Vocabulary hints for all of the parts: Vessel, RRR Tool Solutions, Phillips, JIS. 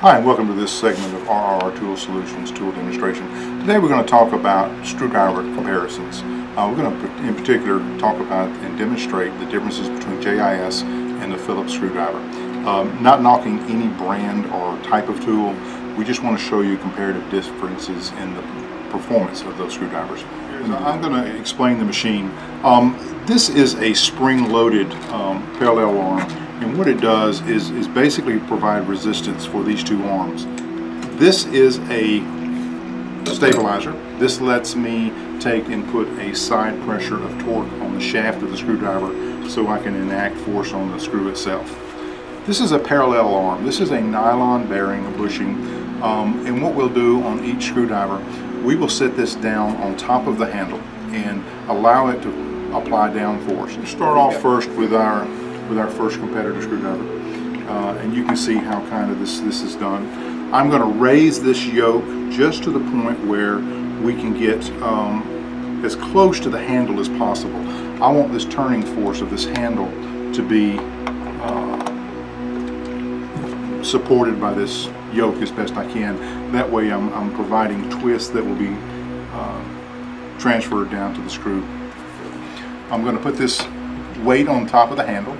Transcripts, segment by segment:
Hi, and welcome to this segment of RRR Tool Solutions Tool Demonstration. Today we're going to talk about screwdriver comparisons. We're going to, in particular, talk about and demonstrate the differences between JIS and the Phillips screwdriver. Not knocking any brand or type of tool, we just want to show you comparative differences in the performance of those screwdrivers. I'm going to explain the machine. This is a spring-loaded parallel arm. And what it does is basically provide resistance for these two arms. This is a stabilizer. This lets me take and put a side pressure of torque on the shaft of the screwdriver so I can enact force on the screw itself. This is a parallel arm. This is a nylon bearing bushing. And what we'll do on each screwdriver, we will set this down on top of the handle and allow it to apply down force. We'll start off first with our first competitor screwdriver, and you can see how kind of this is done. I'm going to raise this yoke just to the point where we can get as close to the handle as possible. I want this turning force of this handle to be supported by this yoke as best I can. That way I'm providing twists that will be transferred down to the screw. I'm going to put this weight on top of the handle.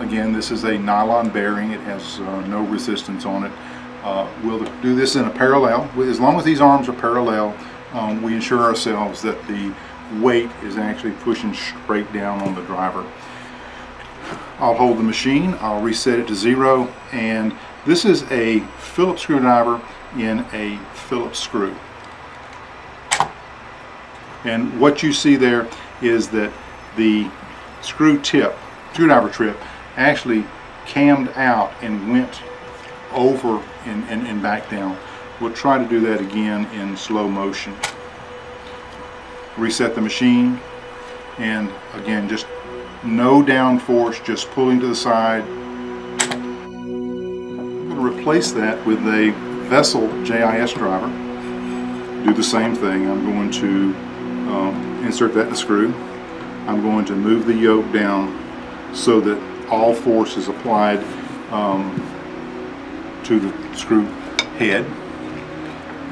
Again, this is a nylon bearing. It has no resistance on it. We'll do this in a parallel. As long as these arms are parallel, we ensure ourselves that the weight is actually pushing straight down on the driver. I'll hold the machine. I'll reset it to zero. And this is a Phillips screwdriver in a Phillips screw. And what you see there is that the screwdriver tip actually cammed out and went over and back down. We'll try to do that again in slow motion. Reset the machine, and again, just no down force, just pulling to the side. I'm going to replace that with a Vessel JIS driver. Do the same thing. I'm going to insert that in the screw. I'm going to move the yoke down so that all force is applied to the screw head,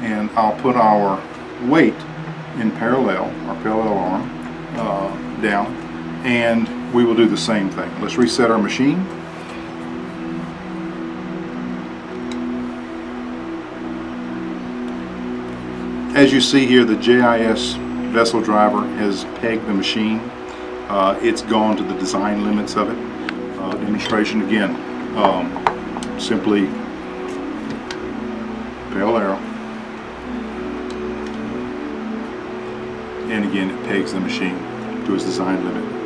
and I'll put our weight in parallel, our parallel arm, down, and we will do the same thing. Let's reset our machine. As you see here, the JIS Vessel driver has pegged the machine. It's gone to the design limits of it. Demonstration again, simply parallel, and again it pegs the machine to its design limit.